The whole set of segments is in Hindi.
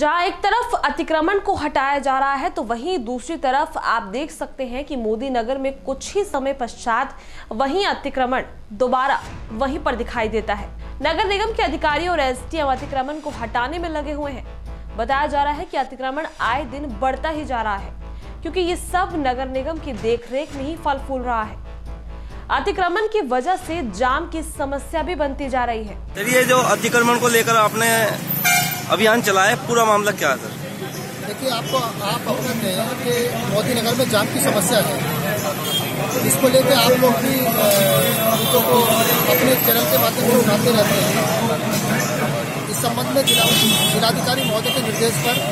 जहां एक तरफ अतिक्रमण को हटाया जा रहा है तो वहीं दूसरी तरफ आप देख सकते हैं कि मोदीनगर में कुछ ही समय पश्चात वहीं अतिक्रमण दोबारा वहीं पर दिखाई देता है। नगर निगम के अधिकारी और एसडीएम अतिक्रमण को हटाने में लगे हुए हैं। बताया जा रहा है कि अतिक्रमण आए दिन बढ़ता ही जा रहा है क्योंकि ये सब नगर निगम की देखरेख में ही फल फूल रहा है। अतिक्रमण की वजह से जाम की समस्या भी बनती जा रही है। चलिए, जो अतिक्रमण को लेकर आपने अभियान चलाया, पूरा मामला क्या है सर? देखिए, आपको आप अवगत हैं कि मोदीनगर में जाम की समस्या है। इसको लेकर आप लोग भी मुद्दों को अपने चैनल के माध्यम से उठाते रहते हैं। इस संबंध में जिलाधिकारी महोदय के निर्देश पर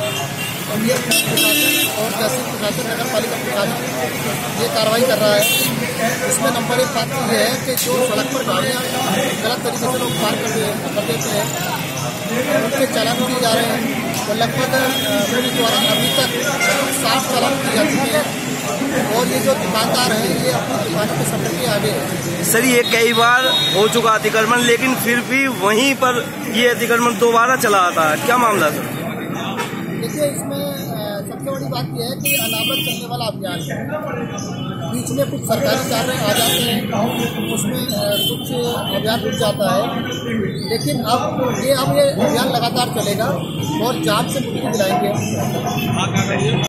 एमडीएम प्रशासन और तहसील प्रशासन, नगर पालिका प्रशासन ये कार्रवाई कर रहा है। इसमें नंबर एक बात यह है कि जो सड़क पर गाड़ियाँ गलत तरीके से लोग पार कर देते हैं, उनके चालान किए जा रहे हैं। और लगभग पुलिस द्वारा अभी तक 7 चालान किए जा चुके हैं। और ये जो दुकानदार हैं, ये अपनी दुकानों के संकट में आ गए। सर, ये कई बार हो चुका अतिक्रमण, लेकिन फिर भी वहीं पर ये अतिक्रमण दोबारा चला आता है, क्या मामला सर? देखिए, इसमें सबसे बड़ी बात यह है कि अनावरत चलने वाला अभियान है। बीच में कुछ सरकारी कार्य आ जाते हैं, उसमें कुछ अभियान रुक जाता है, लेकिन अब ये अभियान लगातार चलेगा और जाम से मुक्ति दिलाएंगे।